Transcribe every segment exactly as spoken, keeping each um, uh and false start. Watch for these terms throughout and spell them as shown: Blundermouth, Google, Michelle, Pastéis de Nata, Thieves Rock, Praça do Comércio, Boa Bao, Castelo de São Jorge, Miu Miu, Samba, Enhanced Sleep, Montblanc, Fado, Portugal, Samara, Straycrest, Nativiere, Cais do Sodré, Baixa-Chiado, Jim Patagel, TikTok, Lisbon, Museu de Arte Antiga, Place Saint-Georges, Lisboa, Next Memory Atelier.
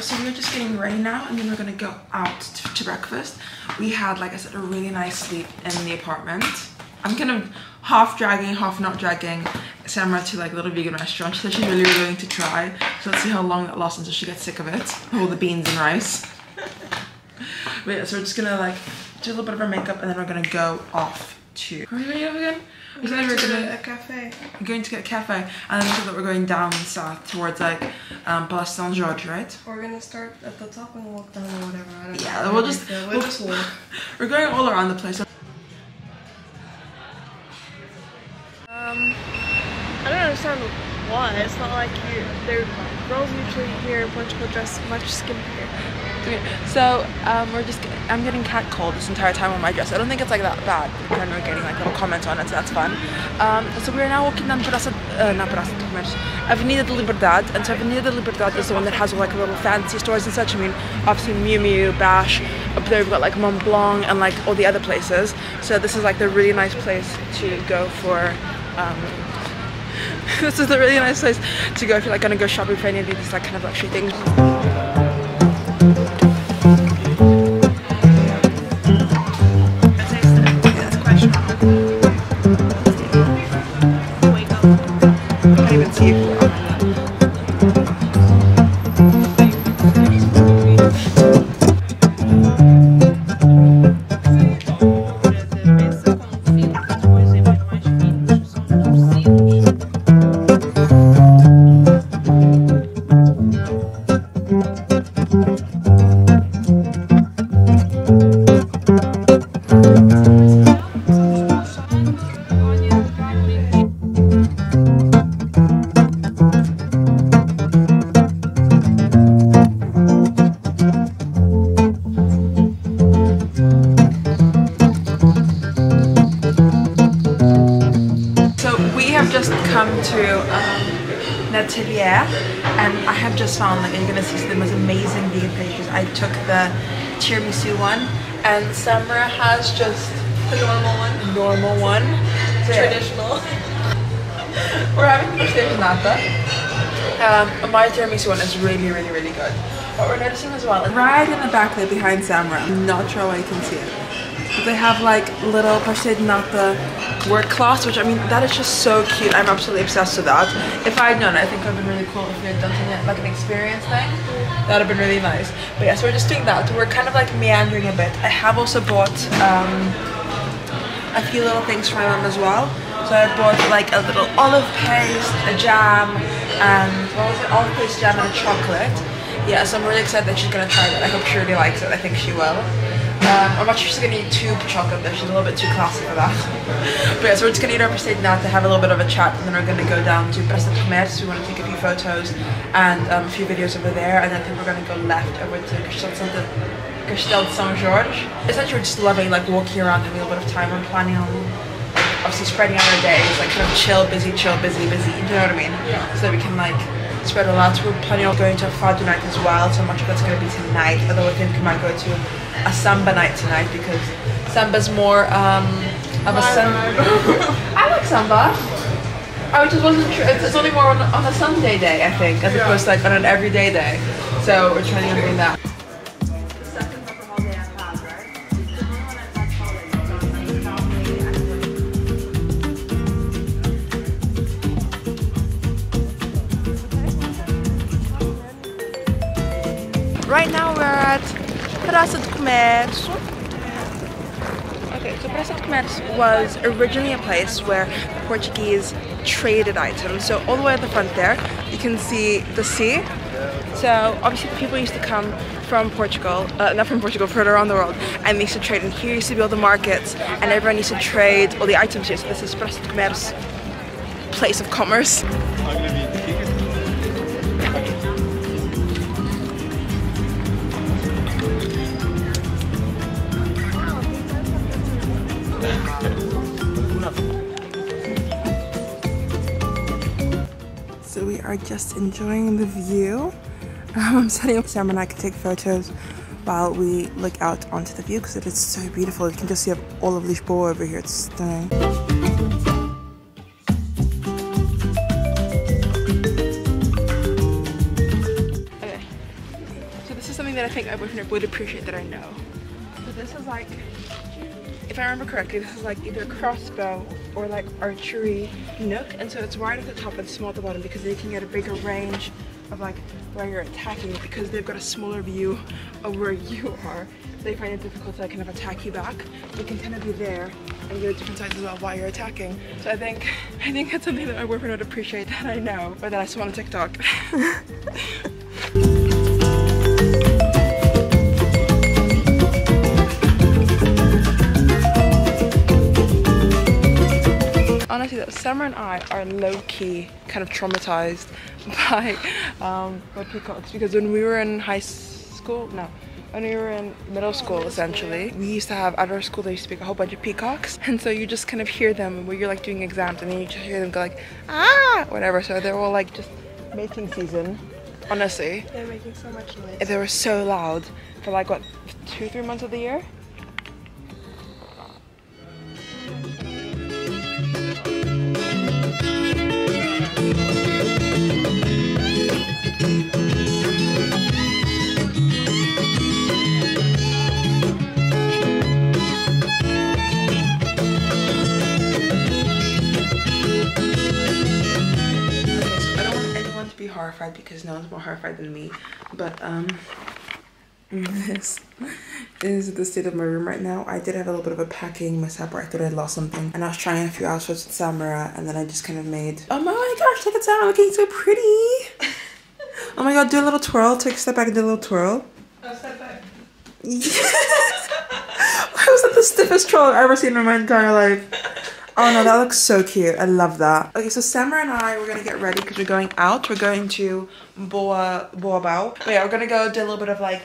So we're just getting ready now, and then we're gonna go out to, to breakfast. We had, like I said, a really nice sleep in the apartment. I'm kind of half dragging, half not dragging Samara to like a little vegan restaurant. She said she's really willing to try. So let's see how long that lasts until she gets sick of it. All the beans and rice. But yeah, so we're just gonna like do a little bit of our makeup, and then we're gonna go off to. Are we going up again? We said we're going to a cafe. We're going to get a cafe, and then we said that we're going down south towards like um, Place Saint-Georges, right? We're gonna start at the top and walk down or whatever. I don't yeah, know. we'll just we'll, we'll just walk. We're going all around the place. Um, I don't understand why. It's not like you. They're girls usually here in Portugal dress much skimpier. So um, we're just. I'm getting catcalled this entire time on my dress. I don't think it's like that bad. I know we're getting like little comments on it, so that's fun. Um, so we're now walking down Praça, uh, not Praça do Comércio, Avenida da Liberdade, and so Avenida da Liberdade is the one that has like little fancy stores and such. I mean, obviously Miu Miu, Bash. Up there we've got like Montblanc and like all the other places. So this is like the really nice place to go for. Um, this is a really nice place to go if you're like gonna go shopping for any of these like kind of luxury things. To um, Nativiere, and I have just found, like, you're gonna see the most amazing vegan pastries. I took the tiramisu one, and Samara has just the normal one, normal one, traditional. We're having pastéis de nata. Um, my tiramisu one is really, really, really good. What we're noticing as well, like, right in the back there behind Samara, I'm not sure why you can see it. But they have like little pastéis de nata work cloths, which I mean, that is just so cute. I'm absolutely obsessed with that. If I had known, I think it would have been really cool if we had done something like an experience thing. That would have been really nice. But yeah, so we're just doing that. We're kind of like meandering a bit. I have also bought um, a few little things for my mum as well. So I bought like a little olive paste, a jam, and what was it? Olive paste, jam, and a chocolate. Yeah, so I'm really excited that she's gonna try that. I hope she really likes it. I think she will. Um, I'm not sure she's gonna eat too chocolate though, she's a little bit too classy for that. But yeah, so we're just gonna eat our pastéis de nata, have a little bit of a chat, and then we're gonna go down to Praça do Comércio. We wanna take a few photos and um, a few videos over there, and I think we're gonna go left over to Castelo de São Jorge. Essentially we're just loving like walking around, having a little bit of time, and planning on obviously spreading out our days, like kind of chill, busy, chill, busy, busy, you know what I mean? Yeah. So that we can like spread a lot. So we're planning on going to a Fado night as well, so much of that's gonna be tonight, although I think we might go to a Samba night tonight because Samba's more um, of a Sun. I like Samba. I just wasn't sure. It's, it's only more on, on a Sunday day, I think, as yeah. opposed to like on an everyday day. So we're trying to bring that. Right now we're at Praça do Comércio. Okay, so Praça do Comércio was originally a place where the Portuguese traded items. So all the way at the front there, you can see the sea. So obviously the people used to come from Portugal, uh, not from Portugal, from around the world, and they used to trade. And here used to be all the markets, and everyone used to trade all the items here. So this is Praça do Comércio, place of commerce. So we are just enjoying the view. Um, I'm setting up Sam and I can take photos while we look out onto the view because it is so beautiful. You can just see all of Lisbon over here. It's stunning. Okay. something that I think my boyfriend would appreciate that I know. So this is like, if I remember correctly, this is like either crossbow or like archery nook, and so it's wide at the top and small at the bottom because they can get a bigger range of like where you're attacking because they've got a smaller view of where you are. They find it difficult to like, kind of attack you back. They can kind of be there and go different sides as well while you're attacking. So I think I think that's something that my boyfriend would appreciate that I know, or that I saw on TikTok. Honestly, though, Samara and I are low-key kind of traumatized by um, what we call it, because when we were in high school, no, when we were in middle school, oh, essentially, middle school. We used to have, at our school, they used to speak a whole bunch of peacocks, and so you just kind of hear them when you're like doing exams, and then you just hear them go like, ah, whatever, so they're all like just mating season. Honestly, they're making so much noise. They were so loud for like, what, two, three months of the year? Horrified because no one's more horrified than me, but um this is the state of my room right now. I did have a little bit of a packing mishap where I thought I'd lost something, and I was trying a few outfits with Samara, and then I just kind of made, oh my gosh, look at Samara looking so pretty. Oh my god, do a little twirl. Take a step back and do a little twirl. Oh, step back. Yes. Why was that the stiffest twirl I've ever seen in my entire life? Oh no, that looks so cute. I love that. Okay, so Samara and I, we're gonna get ready because we're going out. We're going to Boa Boa Bao. But yeah, we're gonna go do a little bit of like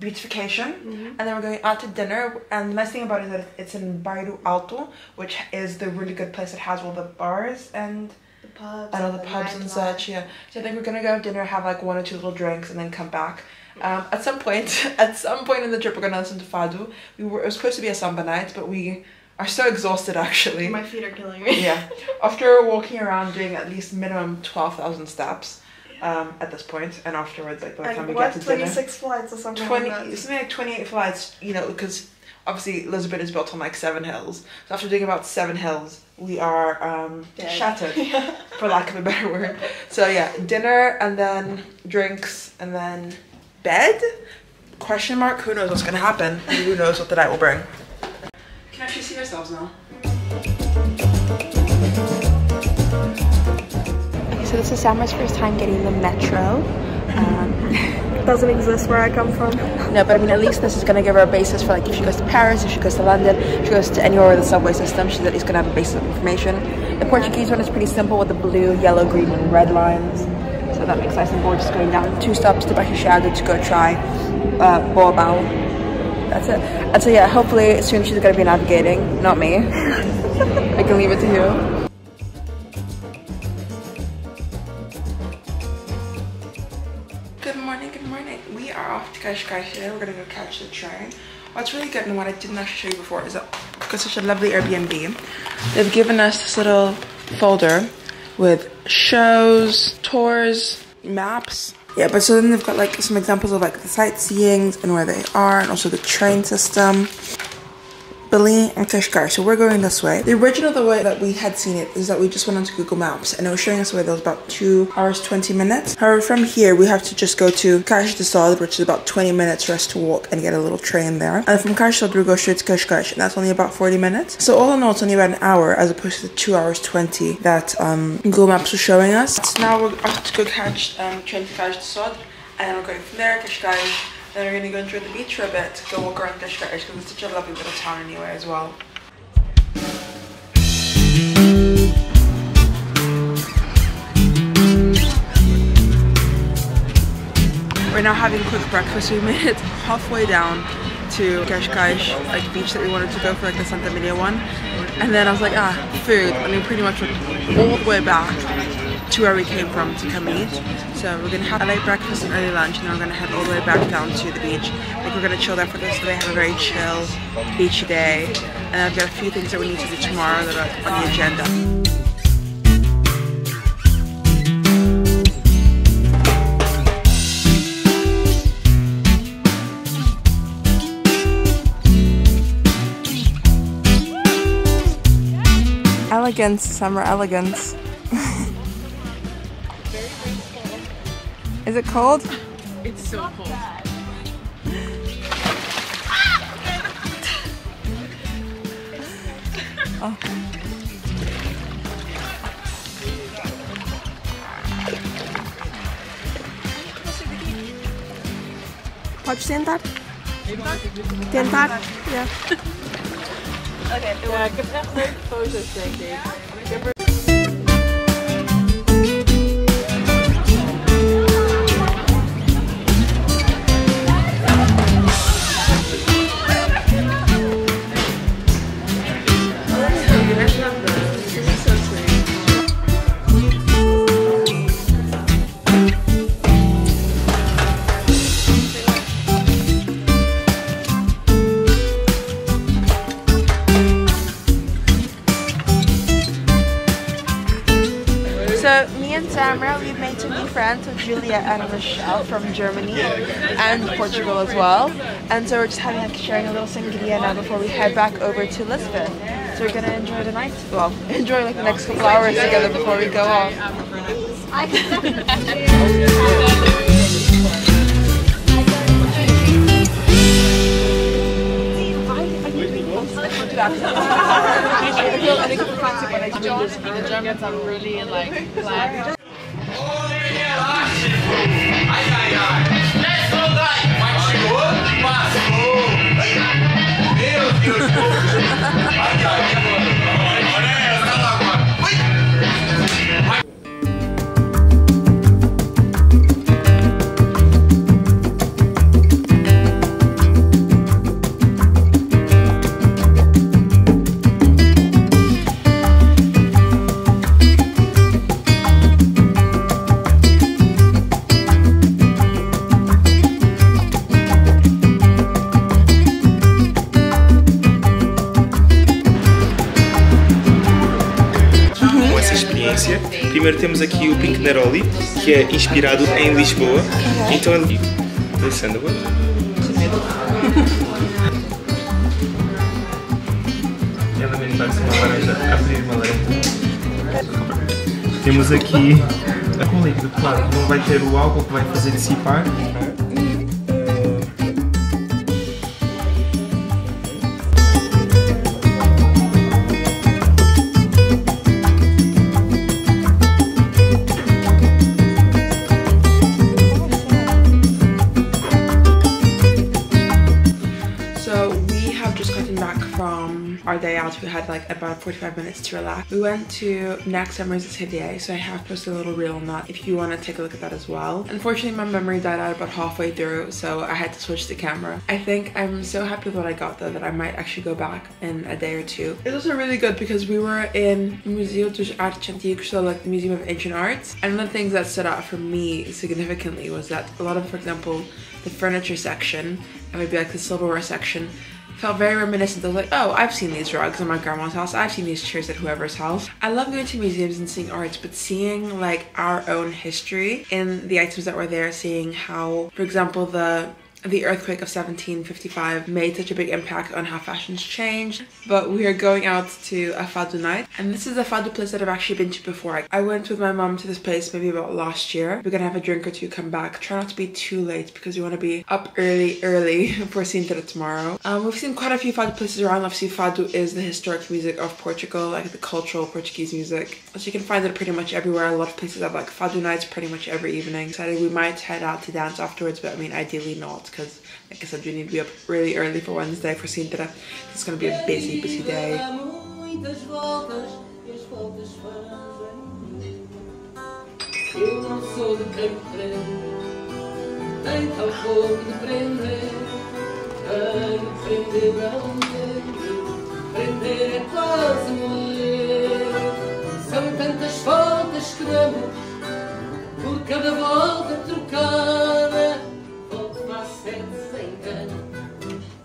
beautification, mm-hmm. and then we're going out to dinner. And the nice thing about it is that it's in Bairu Alto, which is the really good place that has all the bars and the pubs and all the, the pubs and such. Yeah. So I think we're gonna go have dinner, have like one or two little drinks, and then come back. Um, at some point, at some point in the trip, we're gonna listen to Fado. We were it was supposed to be a Samba night, but we. I'm so exhausted actually. My feet are killing me. Yeah. After walking around doing at least minimum twelve thousand steps um, at this point, and afterwards, like by the time we get to dinner. twenty-six flights or something like that. Something like twenty-eight flights, you know, because obviously Lisbon is built on like seven hills. So after doing about seven hills, we are um, shattered, yeah. For lack of a better word. So yeah, dinner and then drinks and then bed? Question mark, who knows what's gonna happen? And who knows what the night will bring? We can actually see ourselves now. Okay, so this is Samara's first time getting the metro. Um, Doesn't exist where I come from. No, but I mean, at least this is going to give her a basis for like if she goes to Paris, if she goes to London, if she goes to anywhere with the subway system, she's at least going to have a basis of information. The Portuguese one is pretty simple with the blue, yellow, green, and red lines. So that makes nice and gorgeous going down. Two stops to Baixa-Chiado to go try uh, Boa Bao. That's it. And so yeah, hopefully soon she's going to be navigating, not me. I can leave it to you. Good morning, good morning. We are off to Cascais today. We're going to go catch the train. What's really good and what I didn't actually show you before is that because such a lovely Airbnb, they've given us this little folder with shows, tours, maps. Yeah, but so then they've got like some examples of like the sightseeings and where they are, and also the train system. Belém and Cascais, so we're going this way. The original the way that we had seen it is that we just went onto Google Maps and it was showing us where there was about two hours twenty minutes. However, from here we have to just go to Cais do Sodré, which is about twenty minutes for us to walk and get a little train there. And from Cais do Sodré we go straight to Cascais, and that's only about forty minutes. So all in all it's only about an hour as opposed to the two hours twenty that um, Google Maps was showing us. So now we're off to go catch um, train to Cais do Sodré, and then we're going from there, Cascais. Then we're gonna go enjoy the beach for a bit, go walk around Cascais because it's such a lovely little town anyway as well. We're now having quick breakfast. We made it halfway down to Cascais, like beach that we wanted to go for, like the Santa Maria one. And then I was like, ah, food. And we pretty much went all the way back to where we came from to come eat. So we're gonna have a late breakfast and early lunch, and then we're gonna head all the way back down to the beach. Like we're gonna chill there for this day, have a very chill beach day. And I've got a few things that we need to do tomorrow that are on the agenda. elegance, summer elegance. Is it cold? It's so cold. Oh. Pode sentar. Tentar. Yeah. Okay, do I give them the photo second? Samara, we've made two new friends with Julia and Michelle from Germany and Portugal as well. And so we're just having like sharing a little sangria now before we head back over to Lisbon. So we're gonna enjoy the night, well, enjoy like the next couple hours together before we go off. The Germans are really like black. Primeiro temos aqui o Pink Neroli, que é inspirado em Lisboa. Então ele... Alessandra, boa? Ela mesmo parece uma laranja a abrir uma leite. Temos aqui a com líquido, claro, não vai ter o álcool que vai fazer dissipar. Our day out, we had like about forty-five minutes to relax. We went to Next Memory Atelier, so I have posted a little reel on that if you want to take a look at that as well. Unfortunately, my memory died out about halfway through, so I had to switch the camera. I think I'm so happy with what I got though that I might actually go back in a day or two. It was also really good because we were in Museu de Arte Antiga, so like the Museum of Ancient Arts. And one of the things that stood out for me significantly was that a lot of, for example, the furniture section and maybe like the silverware section felt very reminiscent. I was like, oh, I've seen these rugs at my grandma's house. I've seen these chairs at whoever's house. I love going to museums and seeing arts, but seeing like our own history in the items that were there, seeing how, for example, the the earthquake of seventeen fifty-five made such a big impact on how fashions changed. But we are going out to a Fado night, and this is a Fado place that I've actually been to before. I went with my mom to this place maybe about last year. We're gonna have a drink or two, come back. Try not to be too late because we want to be up early early for Sintra tomorrow. Um, we've seen quite a few Fado places around. Obviously Fado is the historic music of Portugal, like the cultural Portuguese music, so you can find it pretty much everywhere. A lot of places have like Fado nights pretty much every evening. Decided we might head out to dance afterwards, but I mean ideally not, because like I said, we need to be up really early for Wednesday for Sintra. It's going to be a busy, busy day.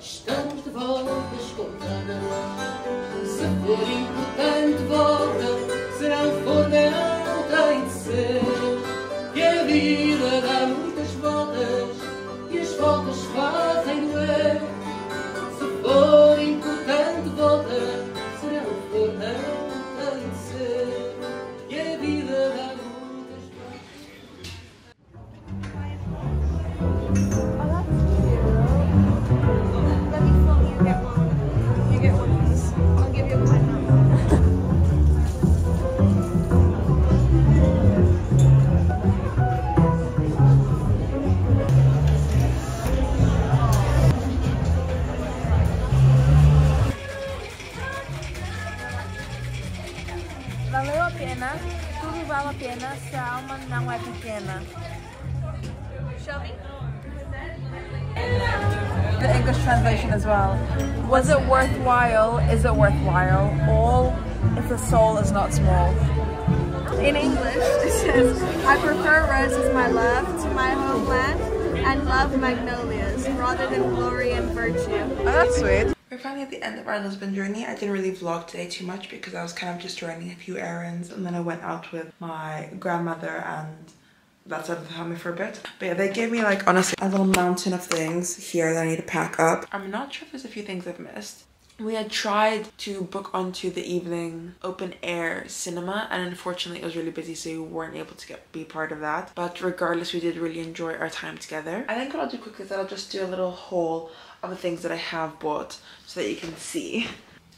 Estamos de voltas com nada. Se for importante, volta. Se não for, não tem de ser. Que a vida dá muitas voltas e as voltas fazem doer. Se for importante, volta. Se não for, não tem de ser. Valeu a pena, tudo vale a pena se a alma não é pequena. Shelby? The English translation as well. Was it worthwhile? Is it worthwhile? All if the soul is not small. In English, it says, I prefer roses, my love, to my homeland, and love magnolias, rather than glory and virtue. Oh, that's sweet. We're finally at the end of our Lisbon journey. I didn't really vlog today too much because I was kind of just running a few errands, and then I went out with my grandmother and that's out of the family for a bit. But yeah, they gave me like, honestly, a little mountain of things here that I need to pack up. I'm not sure if there's a few things I've missed. We had tried to book onto the evening open air cinema, and unfortunately it was really busy, so we weren't able to get be part of that. But regardless, we did really enjoy our time together. I think what I'll do quickly is that I'll just do a little haul of the things that I have bought so that you can see.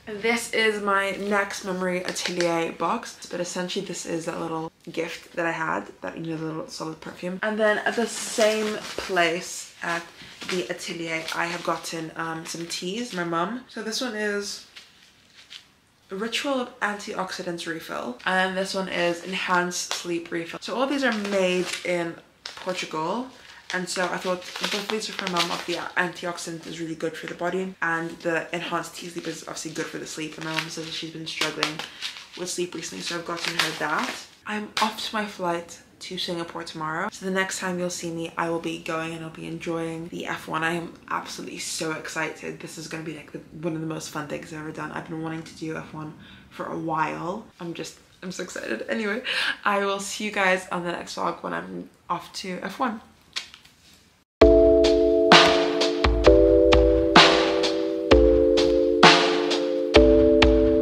This is my Next Memory Atelier box, but essentially this is that little gift that I had, that, you know, the little solid perfume. And then at the same place at the atelier, I have gotten um, some teas, my mum. So this one is Ritual Antioxidants Refill, and this one is Enhanced Sleep Refill. So all these are made in Portugal. And so I thought both these are for my mum. Of the antioxidant is really good for the body, and the enhanced tea sleep is obviously good for the sleep. And my mum says that she's been struggling with sleep recently, so I've gotten her that. I'm off to my flight to Singapore tomorrow. So the next time you'll see me, I will be going and I'll be enjoying the F one. I am absolutely so excited. This is going to be like the, one of the most fun things I've ever done. I've been wanting to do F one for a while. I'm just, I'm so excited. Anyway, I will see you guys on the next vlog when I'm off to F one.